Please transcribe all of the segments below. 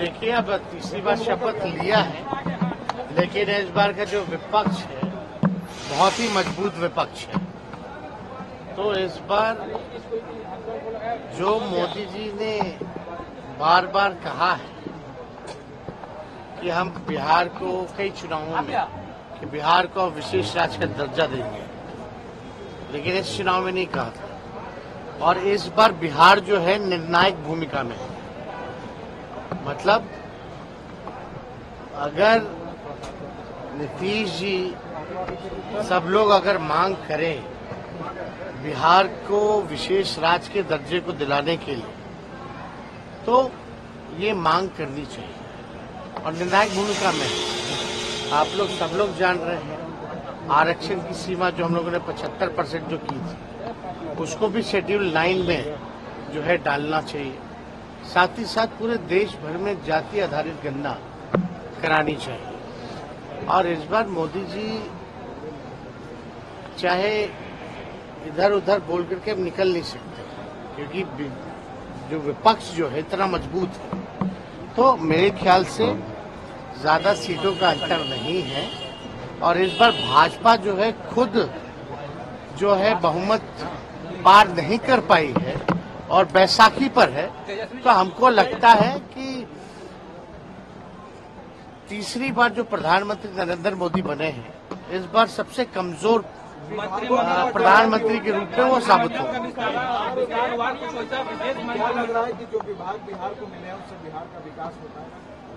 देखिए, अब तीसरी बार शपथ लिया है, लेकिन इस बार का जो विपक्ष है बहुत ही मजबूत विपक्ष है। तो इस बार जो मोदी जी ने बार बार कहा है कि हम बिहार को कई चुनावों में कि बिहार को विशेष राज्य का दर्जा देंगे, लेकिन इस चुनाव में नहीं कहा था। और इस बार बिहार जो है निर्णायक भूमिका में है। मतलब अगर नीतीश जी सब लोग अगर मांग करें बिहार को विशेष राज्य के दर्जे को दिलाने के लिए, तो ये मांग करनी चाहिए और निर्णायक भूमिका में आप लोग सब लोग जान रहे हैं। आरक्षण की सीमा जो हम लोगों ने 75% जो की थी, उसको भी शेड्यूल 9 में जो है डालना चाहिए। साथ ही साथ पूरे देश भर में जाति आधारित गणना करानी चाहिए। और इस बार मोदी जी चाहे इधर उधर बोल करके अब निकल नहीं सकते, क्योंकि जो विपक्ष जो है इतना मजबूत है। तो मेरे ख्याल से ज्यादा सीटों का अंतर नहीं है। और इस बार भाजपा जो है खुद जो है बहुमत पार नहीं कर पाई है और बैसाखी पर है। तो हमको लगता है कि तीसरी बार जो प्रधानमंत्री नरेंद्र मोदी बने हैं, इस बार सबसे कमजोर प्रधानमंत्री के रूप में वो साबित हो।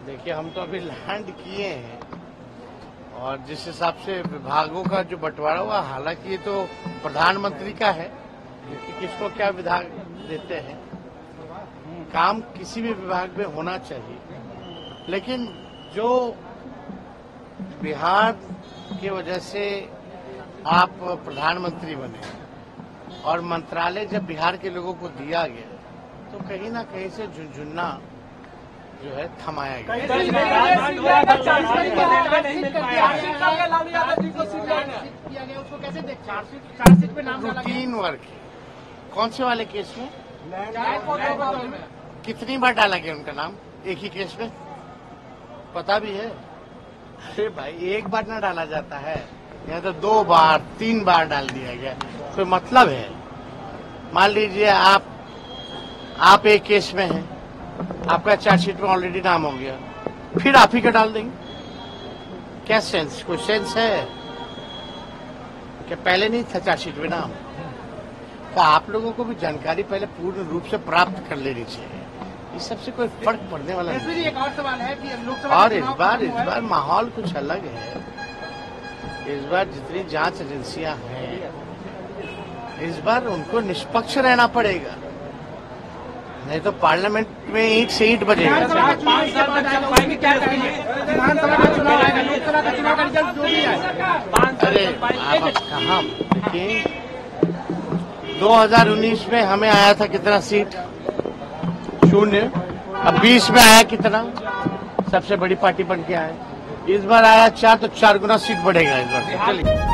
देखिए, हम तो अभी लैंड किए हैं और जिस हिसाब से विभागों का जो बंटवारा हुआ, हालांकि ये तो प्रधानमंत्री का है कि किसको क्या विभाग देते हैं। काम किसी भी विभाग में होना चाहिए, लेकिन जो बिहार की वजह से आप प्रधानमंत्री बने और मंत्रालय जब बिहार के लोगों को दिया गया, तो कहीं ना कहीं से झुंझुना जो है थमाया गया। रूटीन वर्क है। कौन से वाले केस में कितनी बार डाला गया उनका नाम एक ही केस में? पता भी है? अरे भाई, एक बार ना डाला जाता है, या तो 2 बार 3 बार डाल दिया गया, कोई मतलब है? मान लीजिए आप एक केस में हैं, आपका चार्जशीट में ऑलरेडी नाम हो गया, फिर आप ही का डाल देंगे। क्या सेंस? कोई सेंस है क्या? पहले नहीं था चार्जशीट में नाम? तो आप लोगों को भी जानकारी पहले पूर्ण रूप से प्राप्त कर लेनी चाहिए। इस सबसे कोई फर्क पड़ने वाला नहीं। एक और सवाल है कि लोकसभा और इस बार माहौल कुछ अलग है। इस बार जितनी जांच एजेंसियां हैं, इस बार उनको निष्पक्ष रहना पड़ेगा, नहीं तो पार्लियामेंट में ईंट से ईंट बजेगा। अरे आप कहाँ? 2019 में हमें आया था कितना सीट? 0। अब 20 में आया कितना? सबसे बड़ी पार्टी बन के आए। इस बार आया 4, तो 4 गुना सीट बढ़ेगा इस बार।